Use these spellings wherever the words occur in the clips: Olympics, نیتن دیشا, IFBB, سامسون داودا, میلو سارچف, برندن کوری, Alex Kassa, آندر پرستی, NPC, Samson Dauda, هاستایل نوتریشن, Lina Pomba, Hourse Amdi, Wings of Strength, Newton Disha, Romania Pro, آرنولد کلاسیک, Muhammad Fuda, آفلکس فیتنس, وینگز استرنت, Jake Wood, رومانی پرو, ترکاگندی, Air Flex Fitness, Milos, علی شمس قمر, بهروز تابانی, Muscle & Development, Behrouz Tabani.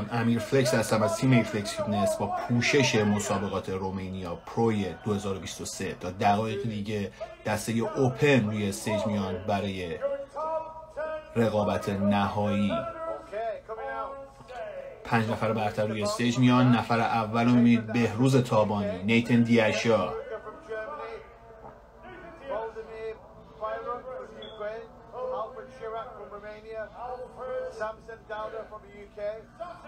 دوستان، امیر فلکس هستم از تیم ایر فلکس فیتنس با پوشش مسابقات رومانیا پروی 2023. تا دقایق دیگه دسته اوپن روی استیج میان برای رقابت نهایی. 5 نفر برتر روی استیج میان. نفر اول رو میبینید بهروز تابانی، نیتن دیشا، Samson Dauda from the UK,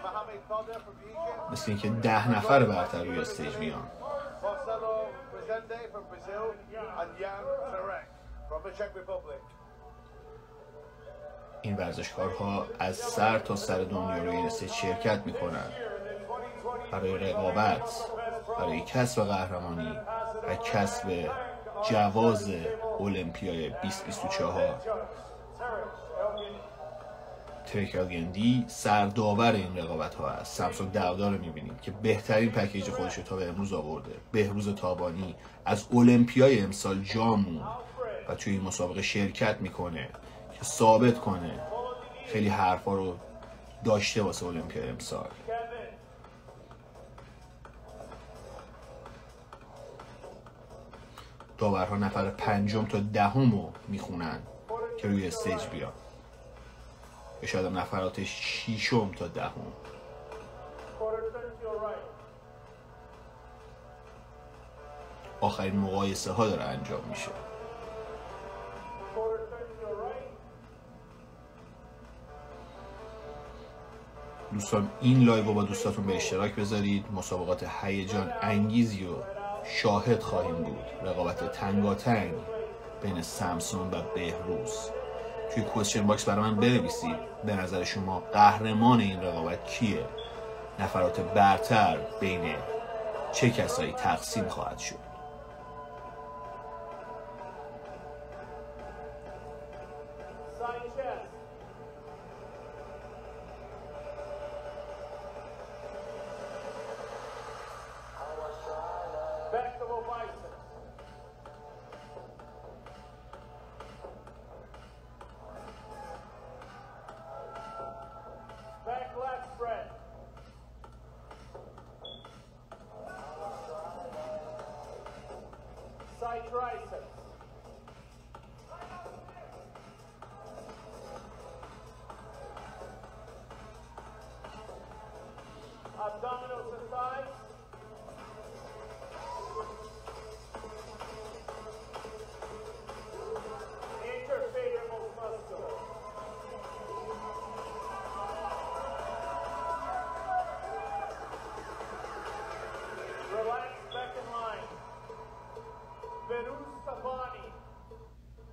Muhammad Fuda from the UK. مثل اینکه 10 نفر برتر روی استیج میان. این ورزشکارها از سر تا سر دنیا روی استیج شرکت میکنند برای رقابت، برای کسب قهرمانی و کسب جواز المپیای 2024. ترکاگندی سرداور این رقابت ها است. سامسون داودا رو میبینید که بهترین پکیج خودش تا به امروز آورده. بهروز تابانی از المپیای امسال جا موند و توی این مسابقه شرکت میکنه که ثابت کنه خیلی حرفا رو داشته واسه المپیای امسال. داورها نفر 5 تا 10 رو میخونن که روی استیج بیاد. شاید هم نفرات 6 تا 10. آخرین مقایسه ها داره انجام میشه. دوستان این لایو رو با دوستاتون به اشتراک بذارید. مسابقات هیجان انگیزی رو شاهد خواهیم بود. رقابت تنگاتنگ بین سامسون و بهروز. توی کوشن باکس برای من بنویسید به نظر شما قهرمان این رقابت کیه؟ نفرات برتر بین چه کسایی تقسیم خواهد شد؟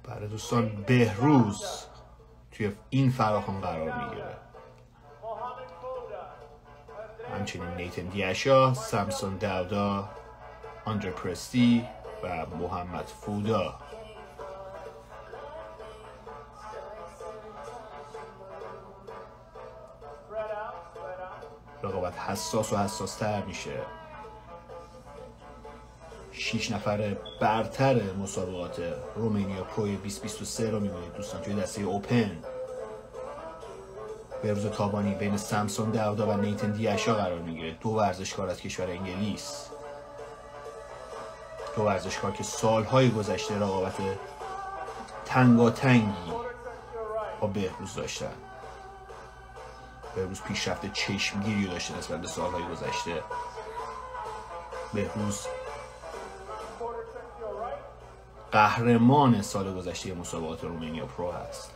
برای دوستان بهروز توی این فراخوان قرار میگیره. همچنین نیتن دیشا، سامسون داودا، آندر پرستی و محمد فودا. رقابت حساس و حساستر میشه. 6 نفر برتر مسابقات رومانیا پروی 2023 رو میبینید دوستان توی دسته اوپن. بهروز تابانی بین سامسون داودا و نیتن دیشا قرار میگیره. 2 ورزشکار از کشور انگلیس. 2 ورزشکار که سالهای گذشته رقابت تنگاتنگی با بهروز داشتن. بهروز پیشرفت چشمگیری داشته نسبت به سالهای گذشته. بهروز قهرمان سال گذشته مسابقات رومانیا پرو هست.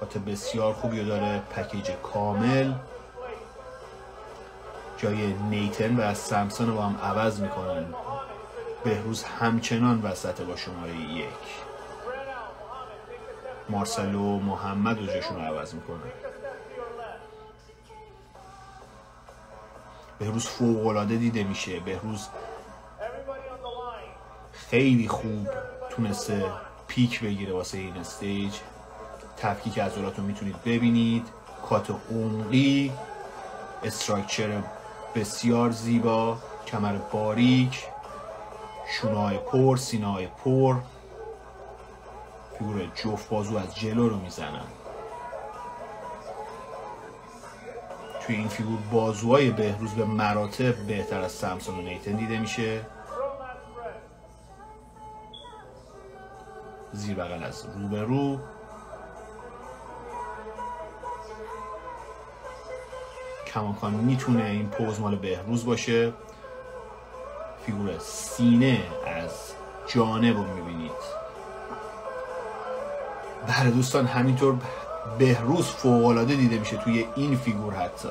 کات بسیار خوبی داره، پکیج کامل. جای نیتن و سامسون رو با هم عوض میکنن. بهروز همچنان وسط با شماره 1. مارسلو محمد رو جاشون رو عوض میکنن. بهروز فوق‌العاده دیده میشه. بهروز خیلی خوب تونسته پیک بگیره واسه این استیج. تفکیک عضلات رو میتونید ببینید. کات عمقی، استراکچر بسیار زیبا، کمر باریک، شونه‌های پر، سینه‌های پر. تور جفت بازو از جلو رو میزنم. توی این فیگور بازوهای بهروز به مراتب بهتر از سامسون و نیتن دیده میشه. زیر بغل از رو به رو. کماکان میتونه این پوز مال بهروز باشه. فیگور سینه از جانب رو میبینید. بله دوستان، همینطور بهروز فوق‌العاده دیده میشه توی این فیگور. حتی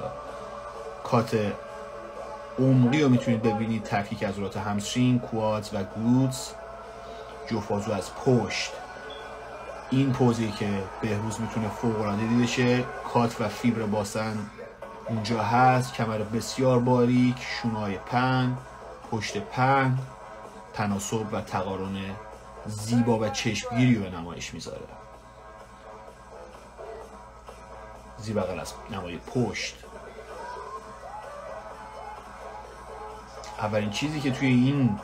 کات عمقی رو میتونید ببینید، تفکیک عضلات همسترینگ، کوادز و گلوتس، جفت بازو از پشت. این پوزی که بهروز میتونه فوق‌العاده دیده شه. کات و فیبر باسن اونجا هست، کمر بسیار باریک، شونه‌های پهن، پشت پهن، تناسب و تقارن زیبا و چشمگیری رو به نمایش میذاره. زیر بغل از نمای پشت. اولین چیزی که توی این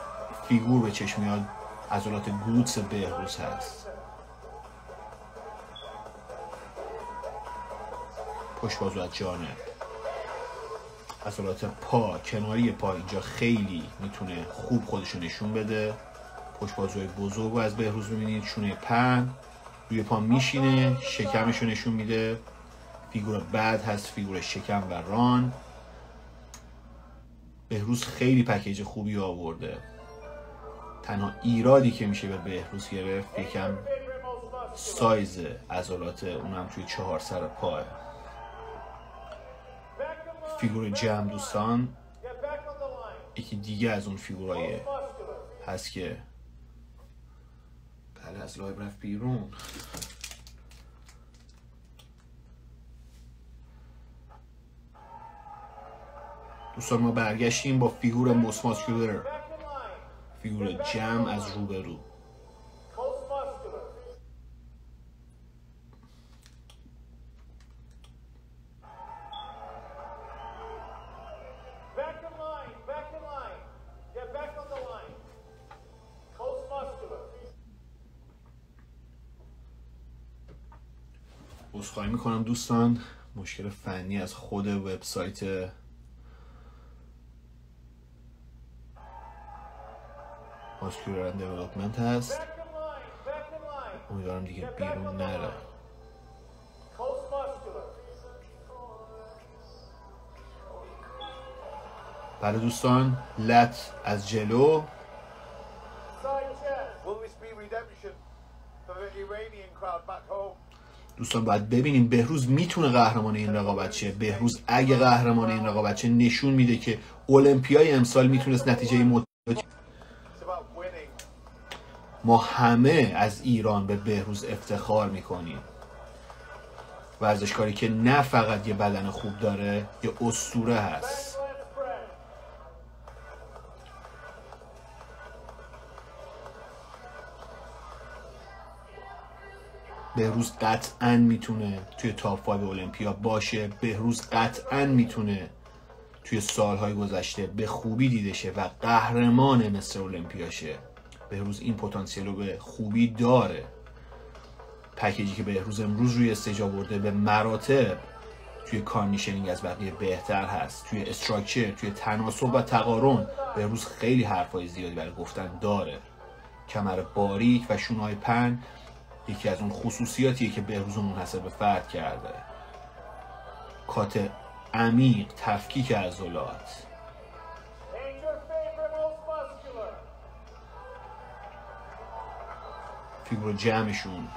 فیگور به چشم میاد عضلات گلوتس بهروز هست. پشت بازو از جانب. عضلات پا، کناری پا اینجا خیلی میتونه خوب خودشو نشون بده. پشت بازوی بزرگ رو از بهروز میبینید. شونه پهن روی پا میشینه، شکمشو نشون میده. فیگور بعد هست فیگور شکم و ران. بهروز خیلی پکیج خوبی آورده. تنها ایرادی که میشه به بهروز گرفت یکم سایز عضلات، اونم توی 4 سر پاه. فیگور جمع دوستان یکی دیگه از اون فیگورایی هست که بله از لایب رفت بیرون. دوستان ما برگشتیم با فیگور موسماسکولر، فیگور جمع از رو به رو. عذرخواهی میکنم دوستان، مشکل فنی از خود وبسایت ماسکولر اند دیولپمنت هست. امیدوارم دیگه بیرون نره. بله دوستان، لت از جلو. دوستان باید ببینیم بهروز میتونه قهرمان این رقابت شه. بهروز اگه قهرمان این رقابت شه نشون میده که المپیای امسال میتونست نتیجه ما همه از ایران به بهروز افتخار میکنیم. ورزشکاری که نه فقط یه بدن خوب داره، یه اسطوره هست. بهروز قطعا میتونه توی تاپ 5 المپیا باشه. بهروز قطعا میتونه توی سالهای گذشته به خوبی دیده شه و قهرمان مصر المپیا شه. بهروز این پتانسیل رو به خوبی داره. پکیجی که بهروز امروز روی استیج آورده به مراتب توی کاندیشنینگ از بقیه بهتر هست. توی استراکچر، توی تناسب و تقارن بهروز خیلی حرفای زیادی برای گفتن داره. کمر باریک و شونه‌های پهن یکی از اون خصوصیاتیه که بهروز منحصر به فرد کرده. کات عمیق، تفکیک عضلات. فیبر جمعشون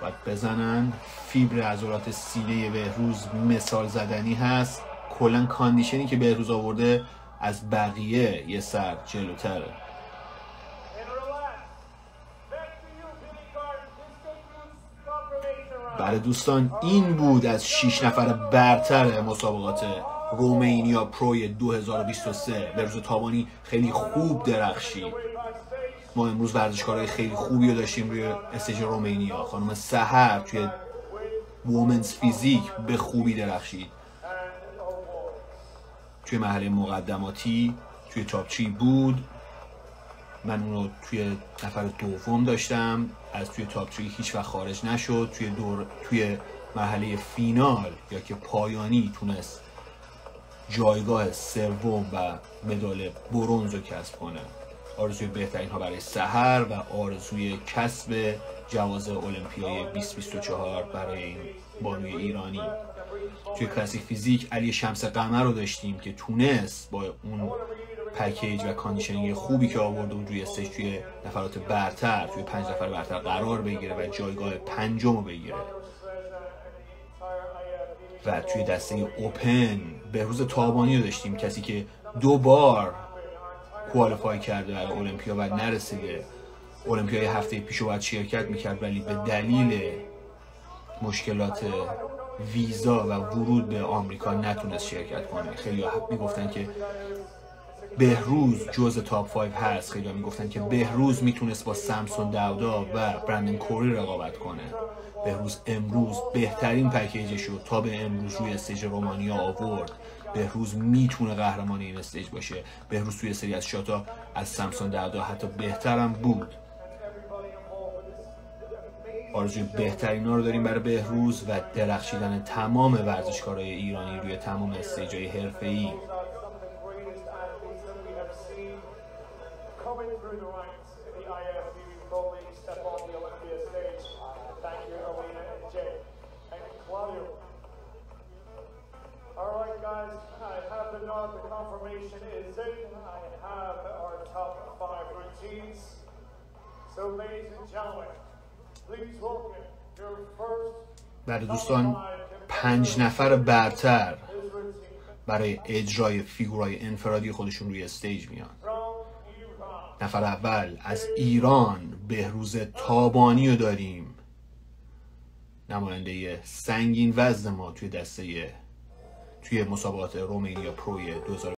باید بزنن. فیبر عضلات سینه بهروز مثال زدنی هست. کلا کاندیشنی که بهروز آورده از بقیه یه سر جلوتره. بله دوستان، این بود از 6 نفر برتر مسابقات رومانیا پرو 2023. بهروز تابانی خیلی خوب درخشید. ما امروز ورزشکارهای خیلی خوبی رو داشتیم روی استیج رومانیا. خانم سحر توی وومنز فیزیک به خوبی درخشید. توی مرحله مقدماتی توی تاپ 3 بود. من اون رو توی نفر دوم داشتم، از توی تاپ 3 هیچ وقت خارج نشد. توی مرحله فینال یا که پایانی تونست جایگاه سوم و مدال برنز رو کسب کنه. آرزوی بهترین ها برای سحر و آرزوی کسب جواز المپیای 2024 برای این بانوی ایرانی. توی کلاسیک فیزیک علی شمس قمر رو داشتیم که تونست با اون پکیج و کاندیشنینگ خوبی که آورد و روی استیج توی نفرات برتر، توی 5 نفر برتر قرار بگیره و جایگاه پنجم رو بگیره. و توی دسته اوپن بهروز تابانی رو داشتیم، کسی که 2 بار کوالیفای کرده برای المپیا و نرسیده. المپیای هفته پیش رو باید شرکت میکرد ولی به دلیل مشکلات ویزا و ورود به آمریکا نتونست شرکت کنه. خیلی ها میگفتن که بهروز جزء تاپ 5 هست، خیلی ها میگفتن که بهروز میتونست با سامسون داودا و برندن کوری رقابت کنه. بهروز امروز بهترین پکیجش رو تا به امروز روی استیج رومانیا آورد. بهروز میتونه قهرمان این استیج باشه. بهروز توی سری از شاتا از سامسون داودا حتی بهترم بود. آرزوی بهترین ها رو داریم برای بهروز و درخشیدن تمام ورزشکارای ایرانی روی تمام استیج‌های حرفه‌ای. برای دوستان 5 نفر برتر برای اجرای فیگورای انفرادی خودشون روی استیج میان. نفر اول از ایران بهروز تابانی رو داریم، نماینده سنگین وزن ما توی دسته توی مسابقات رومانیا پرو 2000.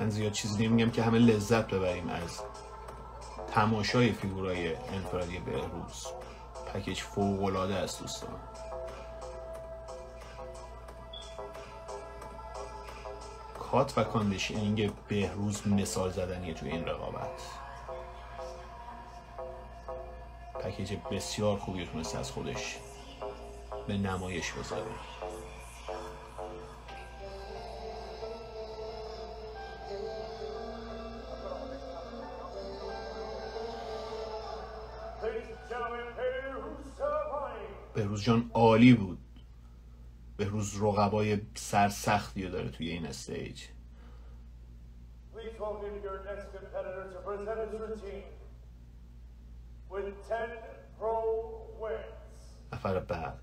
من زیاد چیزی نمیگم که همه لذت ببریم از تماشای فیگورای انفرادی بهروز. پکیج فوق‌العاده است دوستان. کات و کاندیشنینگ بهروز مثال زدنیه توی این رقابت. پکیج بسیار خوبی تونست از خودش به نمایش بذاره. بهروز جان عالی بود. بهروز رقبای سرسختی رو داره توی این استیج. نفر بعد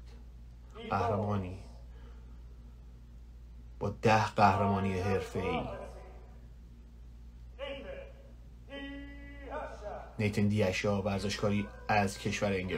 قهرمانی با 10 قهرمانی حرفه‌ای، نیتن دیشا، ورزشکاری از کشور انگلیس.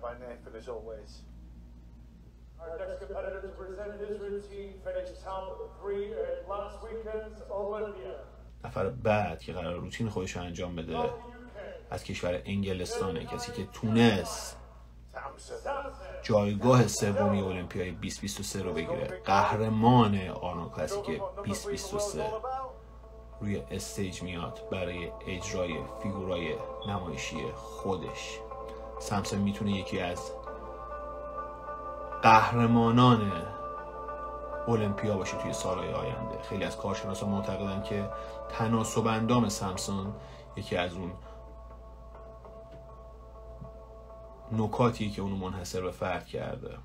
by Nathan as always. Our next competitor to present his routine finished top 3 at last weekend's Olympia. نفر بعد که قرار روتین خودش رو انجام بده از کشور انگلستانه، کسی که تونست جایگاه سومی المپیای 2023 رو بگیره، قهرمان آرنولد کلاسیک 2023 روی استیج میاد برای اجرای فیگورای نمایشی خودش. سامسون میتونه یکی از قهرمانان المپیا باشه توی سالهای آینده. خیلی از کارشناسان معتقدن که تناسب اندام سامسون یکی از اون نکاتیه که اونو منحصر به فرد کرده.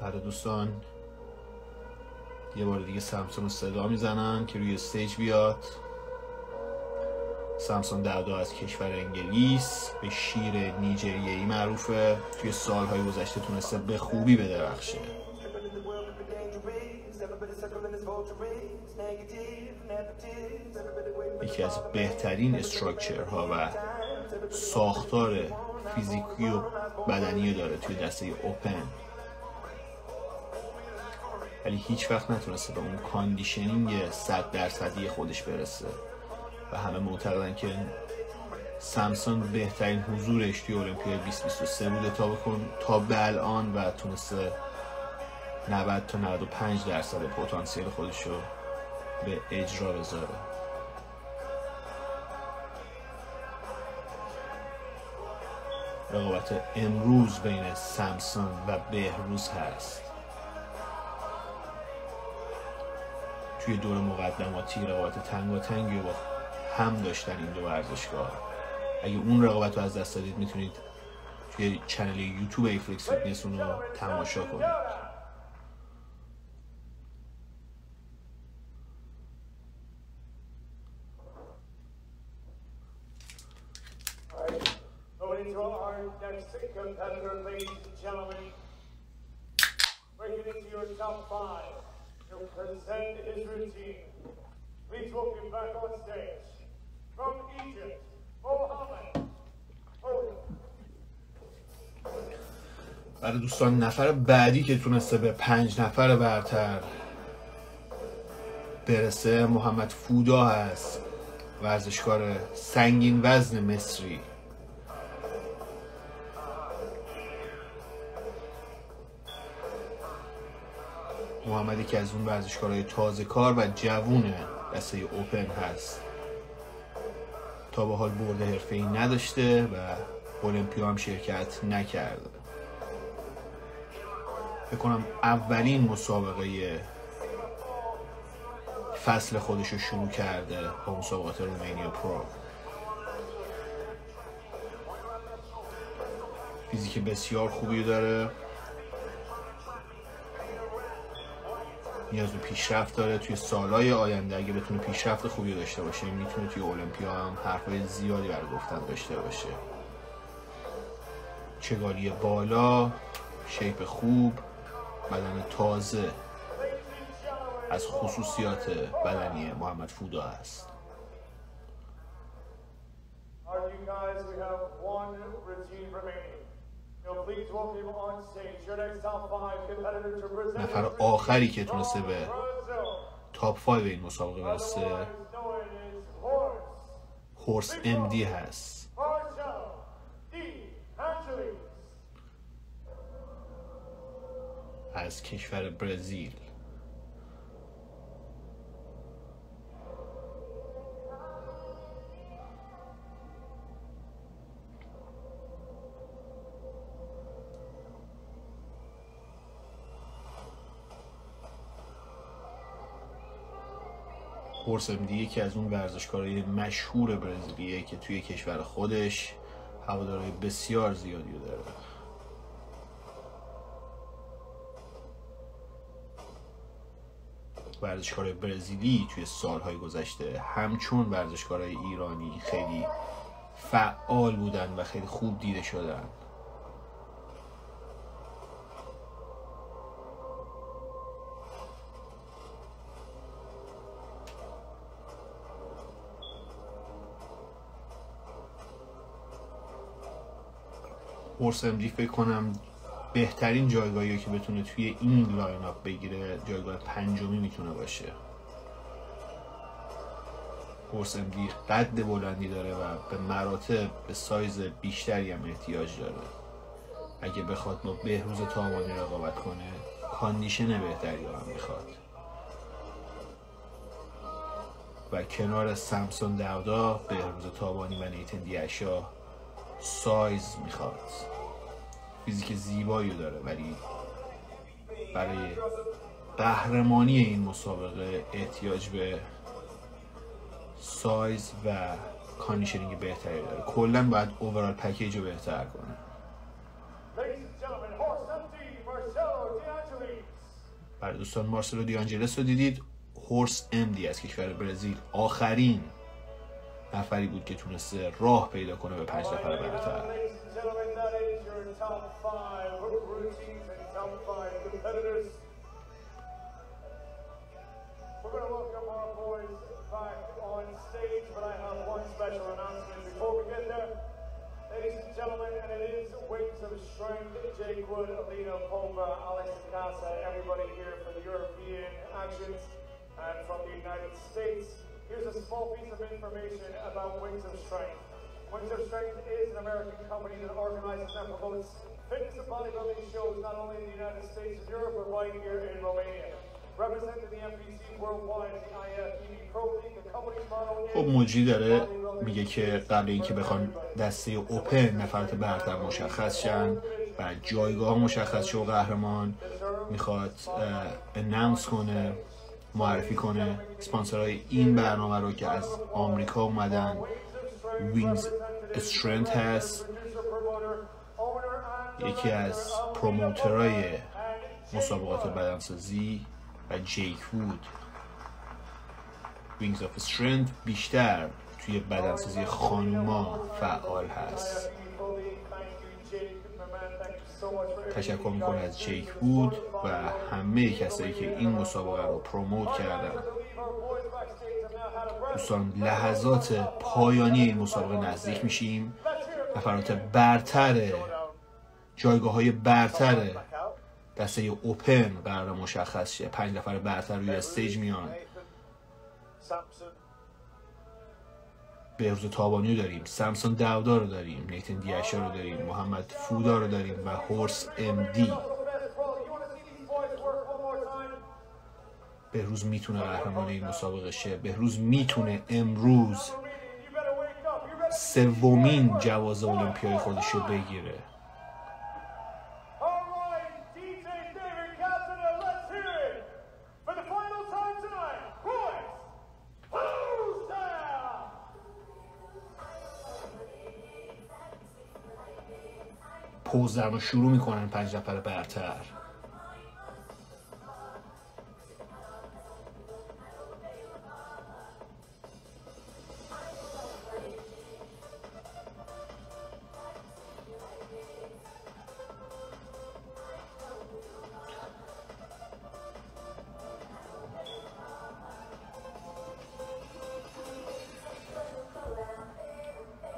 بعد دوستان یه بار دیگه سامسون رو صدا میزنن که روی استیج بیاد. سامسون داودا از کشور انگلیس به شیر نیجریه‌ای معروفه، توی سالهای گذشته تونسته به خوبی بدرخشه. یکی از بهترین استراکچرها و ساختار فیزیکی و بدنی داره توی دسته اوپن، ولی هیچ وقت نتونسته به اون کاندیشنینگ 100 درصدی خودش برسه و همه معتقدن که سامسون بهترین حضورش توی المپیا 2023 بوده تا به الان و تونسته 90 تا 95 درصد پتانسیل خودش رو به اجرا بذاره. رقابت امروز بین سامسون و بهروز هست. توی دور مقدماتی رقابت تنگاتنگی با هم داشتن این دو ورزشگاه. اگه اون رقابت رو از دست دادید میتونید توی چنل یوتیوب ایر فلکس فیتنس اون رو تماشا کنید. برای دوستان نفر بعدی که تونسته به 5 نفر برتر برسه محمد فودا هست، ورزشکار سنگین وزن مصری. محمدی که از اون ورزشکارهای تازه کار و جوونه دسته اوپن هست، تا به حال برد حرفه‌ای نداشته و المپیا هم شرکت نکرده. فکر کنم اولین مسابقه فصل خودش رو شروع کرده با مسابقات رومانیا پرو. فیزیک بسیار خوبی داره، نیاز به پیشرفت داره. توی سالهای آینده اگه بتونه پیشرفت خوبی داشته باشه میتونه توی المپیا هم حرفای زیادی برای گفتن داشته باشه. چگالی بالا، شیپ خوب، بدن تازه از خصوصیات بدنی محمد فودا است. نفر آخری که تونسته به تاپ 5 این مسابقه برسه هورس امدی هست. از کشور برزیل. هورس امدی یکی از اون ورزشکارای مشهور برزیلیه که توی کشور خودش هوادارهای بسیار زیادی داره. ورزشکار برزیلی توی سالهای گذشته همچون ورزشکارای ایرانی خیلی فعال بودن و خیلی خوب دیده شدن. هورس امدی فکر کنم بهترین جایگاهی که بتونه توی این لاین اپ بگیره جایگاه پنجمی میتونه باشه. هورس امدی قد بلندی داره و به مراتب به سایز بیشتری هم احتیاج داره. اگه بخواد با بهروز تابانی رقابت کنه کاندیشن بهتری هم میخواد و کنار سامسون داودا، بهروز تابانی و نیتن دیشا سایز میخواد. فیزیک زیبایی داره ولی برای قهرمانی این مسابقه احتیاج به سایز و کاندیشنینگ بهتری داره. کلا باید اوورال پکیج رو بهتر کنه. برای دوستان مارسلو دیانجلس رو دیدید، هورس امدی از کشور برزیل آخرین نفری بود که تونسته راه پیدا کنه به 5 نفر برتر. Ladies and gentlemen, and it is Wings of Strength, Jake Wood, Lina Pomba, Alex Kassa, everybody here for the European actions and from the United States. Here's a small piece of information about Wings of Strength. Wings of Strength is an American company that organizes and promotes fitness and bodybuilding shows not only in the United States and Europe, but right here in Romania. Representing the NPC worldwide and the IFBB Pro League, the company's model is... خب موجی داره میگه که قبل اینکه بخوان دسته اوپن نفرات برتر مشخص شن و جایگاه مشخص شو قهرمان، میخواد اناونس کنه، معرفی کنه اسپانسرهای این برنامه رو که از آمریکا اومدن. وینگز استرنت هست، یکی از پروموترهای مسابقات بدنسازی، و جیک وود. وینگز آف استرنت بیشتر توی بدنسازی خانوما فعال هست. تشکر میکنه از جیک وود و همه کسایی که این مسابقه رو پروموت کردن. دوستان لحظات پایانی این مسابقه نزدیک میشیم. نفرات برتر، جایگاه های برتر دسته اوپن قرار مشخص شه. 5 نفر برتر روی استیج میان. بهروز تابانی رو داریم، سامسون داودا رو داریم، نیتن دیشا رو داریم، محمد فودا رو داریم و هورس امدی. بهروز میتونه قهرمان این مسابقه شه. بهروز میتونه امروز سومین جواز المپیای خودش رو بگیره. پوزدن رو شروع میکنن 5 نفر برتر.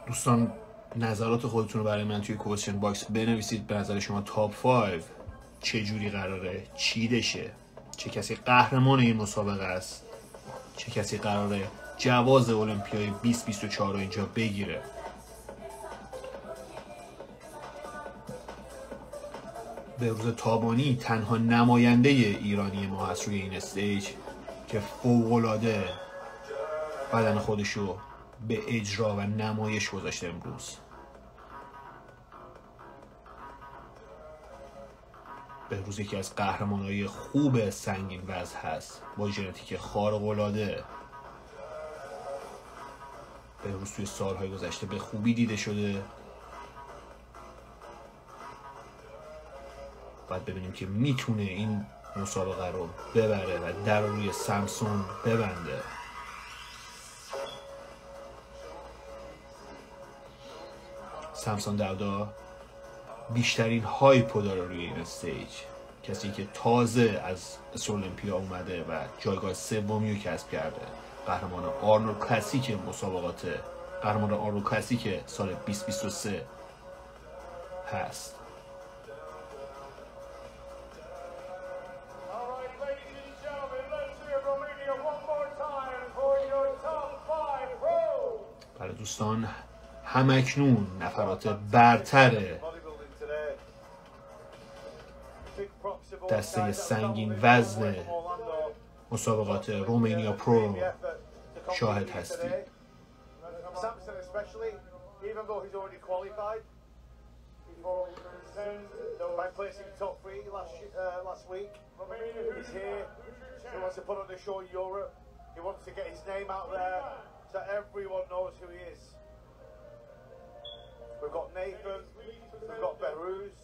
دوستان نظرات خودتون رو برای من توی کوشن باکس بنویسید. به نظر شما تاپ 5 چه جوری قراره چیده شه؟ چه کسی قهرمان این مسابقه است؟ چه کسی قراره جواز المپیای 2024 رو اینجا بگیره؟ بهروز تابانی تنها نماینده ایرانی ما هست روی این استیج که فوق‌العاده بدن خودش رو به اجرا و نمایش گذاشته امروز. بهروز یکی از قهرمانای خوب سنگین وزن هست با ژنتیک خارق‌العاده. بهروز توی سالهای گذشته به خوبی دیده شده. باید ببینیم که میتونه این مسابقه رو ببره و در روی سامسون ببنده. سمسون داودا بیشترین هایپو داره روی این استیج، کسی که تازه از اولمپیا اومده و جایگاه سومی رو کسب کرده، قهرمان آرنولد کلاسیک مسابقات، قهرمان آرنولد کلاسیک سال 2023 هست. برای دوستان همکنون نفرات برتر دسته سنگین وزن مسابقات رومانیا پرو شاهد هستید. We've got Nathan, we've got Behrouz.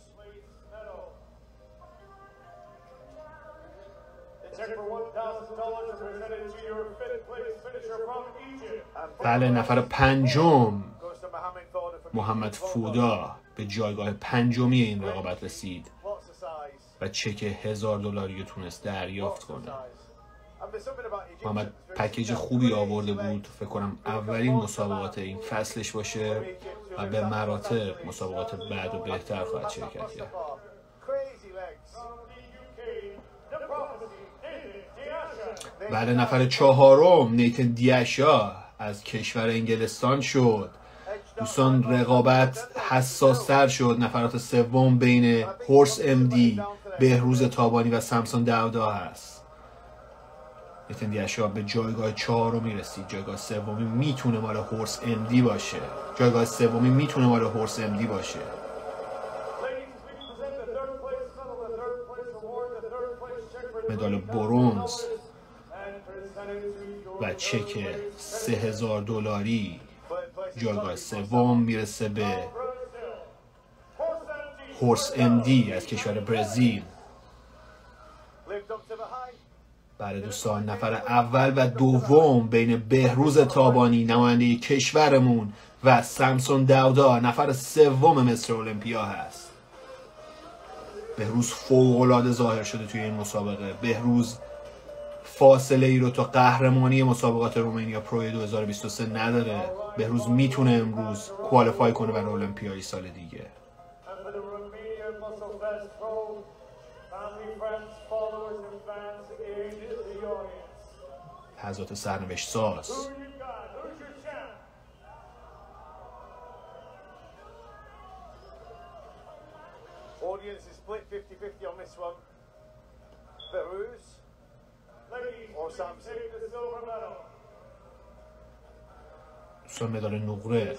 بله، نفر پنجم محمد فودا به جایگاه پنجمی این رقابت رسید و چک $1000 تونست دریافت کنه. محمد پکیج خوبی آورده بود، فکر کنم اولین مسابقات این فصلش باشه و به مراتب مسابقات بعد و بهتر خواهد شرکت کرد. بله، نفر چهارم نیتن دیشا از کشور انگلستان شد. دوستان رقابت حساس تر شد. نفرات سوم بین هورس امدی، بهروز تابانی و سمسون داودا هست. نیتن دیشا به جایگاه چهارمی رسید. جایگاه سومی میتونه مال هورس امدی باشه. مدال برنز و چک $3000 جایگاه سوم میرسه به هورس امدی از کشور برزیل. برای دوستان نفر اول و دوم بین بهروز تابانی نماینده کشورمون و سمسون داودا نفر سوم مصر المپیا هست. بهروز فوق‌العاده ظاهر شده توی این مسابقه. بهروز فاصله ای رو تا قهرمانی مسابقات رومانیا پرو 2023 نداره. بهروز میتونه امروز کوالیفای کنه برای المپیای سال دیگه. حضرت سرنوشت ساز. Audience is split 50-50 on this one. Behrouz or Samson. دوستان مدال نقره،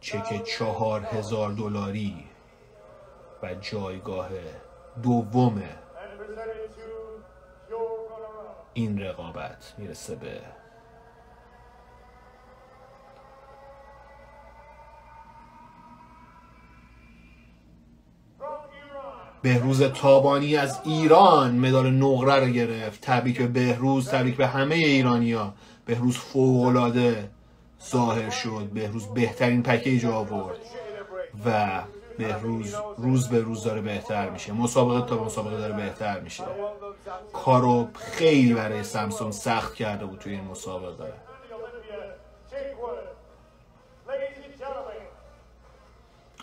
چک $4000 و جایگاه دوم این رقابت میرسه به بهروز تابانی از ایران. مدال نقره رو گرفت. تبریک به بهروز، تبریک به همه ایرانیا. بهروز فوق‌العاده ظاهر شد. بهروز بهترین پکیج آورد و بهروز روز به روز داره بهتر میشه، مسابقه تا مسابقه داره بهتر میشه. کارو خیلی برای سمسون سخت کرده بود توی این مسابقه.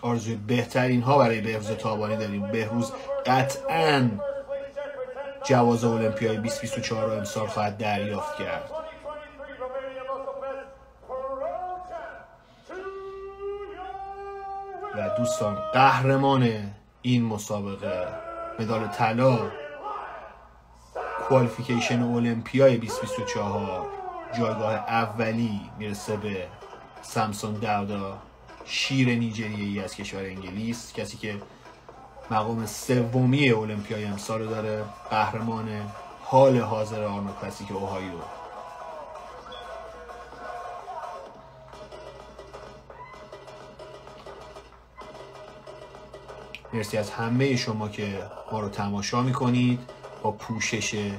آرزوی بهترین ها برای بهروز تابانی داریم. بهروز قطعاً جواز المپیای 2024 رو امسال خواهد دریافت کرد. و دوستان قهرمان این مسابقه، مدال طلا، کوالیفیکیشن المپیای 2024، جایگاه اولی میرسه به سمسون داودا، شیر نیجریه‌ای از کشور انگلیس، کسی که مقام سومی المپیای امسال رو داره، قهرمان حال حاضر آرنولد کلاسیک اوهایو. مرسی از همه شما که ما رو تماشا میکنید. با پوشش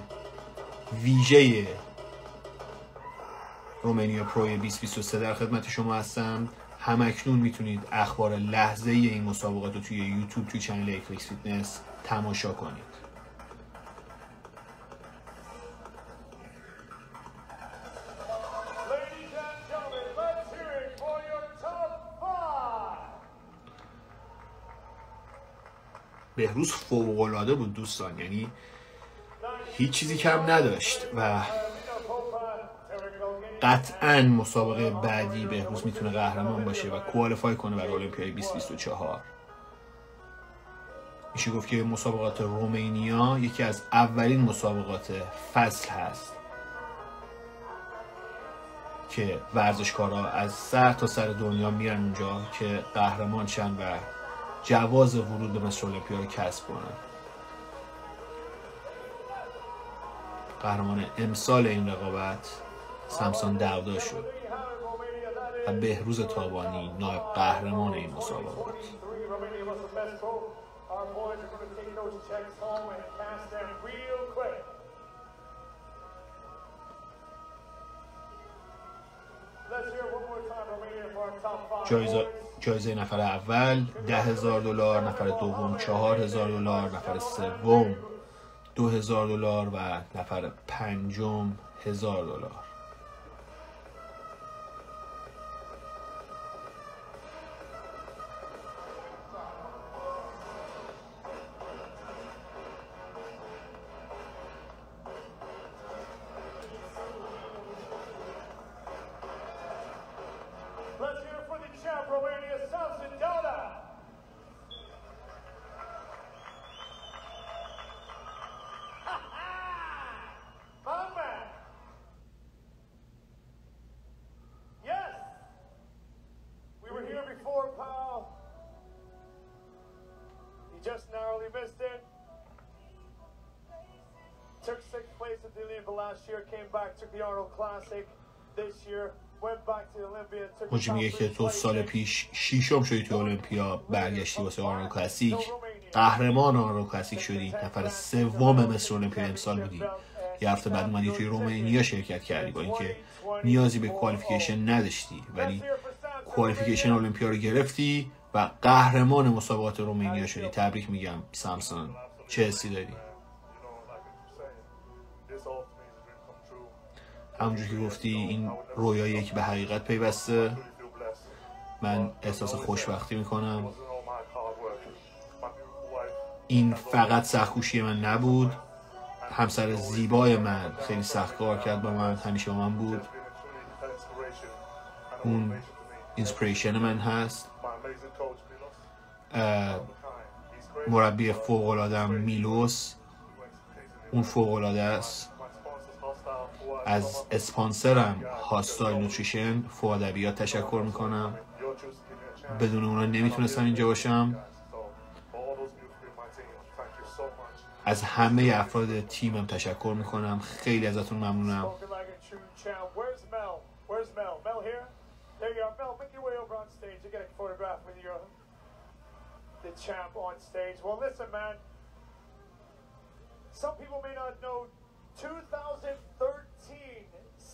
ویژه رومانیا پرو 2023 در خدمت شما هستم. همکنون میتونید اخبار لحظه ای این مسابقات رو توی یوتیوب توی چنل ایر فلکس فیتنس تماشا کنید. بهروز فوق‌العاده بود دوستان، یعنی هیچ چیزی کم نداشت و قطعاً مسابقه بعدی بهروز میتونه قهرمان باشه و کوالیفای کنه برای المپیای 2024. میشه گفت که مسابقات رومانیا یکی از اولین مسابقات فصل هست که ورزشکارا از سر تا سر دنیا میرن اونجا که قهرمان شن و جواز ورود به مصر المپیا رو کسب کنن. قهرمان امسال این رقابت سمسون دعودا شد و بهروز تابانی نایب قهرمان این مسابقه بود. جایزه نفر اول $10,000، نفر دوم $4,000، نفر سوم $2,000 و نفر پنجم $1,000. مجموعی که تو سال پیش ششم شدی توی المپیا، برگشتی واسه آرنولد کلاسیک، قهرمان آرنولد کلاسیک شدی، نفر سوم مصر المپیا امسال بودی، یه هفته بعد اومدی توی رومانیا شرکت کردی با اینکه نیازی به کوالیفیکیشن نداشتی، ولی کوالیفیکیشن المپیا رو گرفتی و قهرمان مسابقات رومانیا شدی. تبریک میگم سامسون، چه حسی داری؟ همونجور که گفتی این رویایی که به حقیقت پیوسته. من احساس خوشبختی میکنم. این فقط سخت‌کوشی من نبود، همسر زیبای من خیلی سخت کار کرد با من، همیشه با من بود، اون اینسپریشن من هست. مربی فوق‌العاده میلوس، اون فوق‌العاده است. از اسپانسرم هاستایل نوتریشن فواد بیا تشکر میکنم، بدون اونا نمیتونستم اینجا باشم. از همه افراد تیمم تشکر میکنم، خیلی ازتون ممنونم.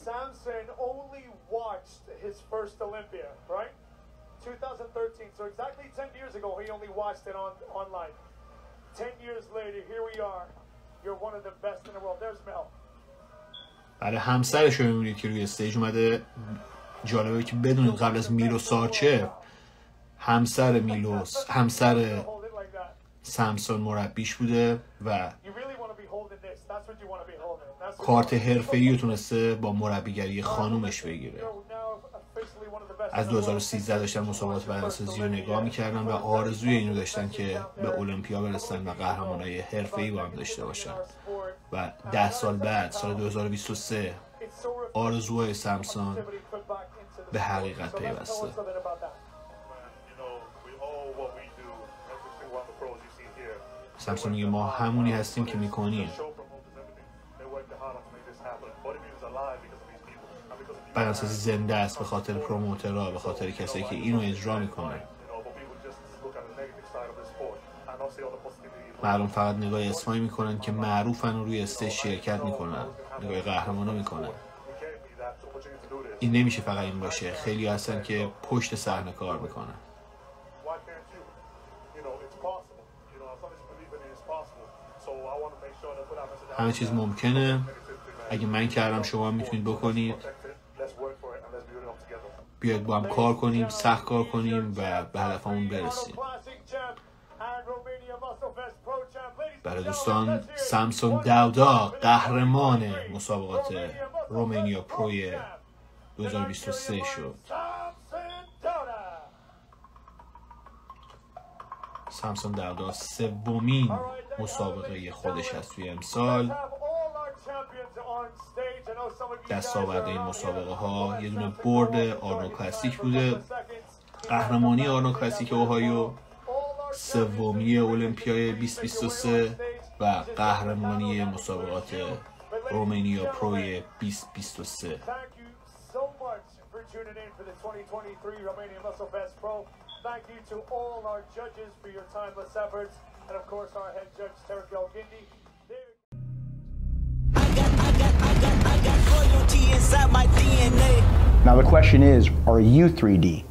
Samson only watched his first Olympia, right? 2013, so exactly 10 years ago, he only watched it online. 10 years later, here we are. You're one of the best in the world. There's Mel. برای همسرش رو میبینید که روی استیج اومده. جالبه که بدونید قبل از میلو سارچف، همسر میلوس، همسر سامسون مربیش بوده و کارت حرفه‌ای رو تونسته با مربیگری خانومش بگیره. از 2013 داشتن مسابقات بدنسازی رو نگاه میکردن و آرزوی اینو داشتن که به المپیا برسن و قهرمانای حرفه‌ای با هم داشته باشن و 10 سال بعد سال 2023 آرزوهای سامسون به حقیقت پیوسته. سامسون میگه ما همونی هستیم که میکنیم. بدنسازی زنده است به خاطر پروموترها، به خاطر کسایی که اینو اجرا میکنه. مردم فقط نگاه اسمایی میکنن که معروفن و روی استیج شرکت میکنن، نگاه قهرمانا میکنن. این نمیشه فقط این باشه، خیلی هستن که پشت صحنه کار میکنن. همه چیز ممکنه، اگه من کردم شما هم میتونید بکنید. بیاید با هم کار کنیم، سخت کار کنیم و به هدفمون برسیم. برای دوستان سامسون داودا قهرمان مسابقات رومانیا پروی 2023 شد. سامسون داودا سومین مسابقه خودش است توی امسال. دستاورد این مسابقه ها یه دونه برد آرنولد کلاسیک بوده، قهرمانی آرنولد کلاسیک اوهایو، سومی المپیای 2023 و قهرمانی مسابقات رومانیا پروی 2023. Now the question is, are you 3D?